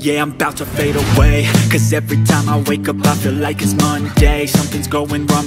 Yeah, I'm about to fade away, 'cause every time I wake up I feel like it's Monday. Something's going wrong.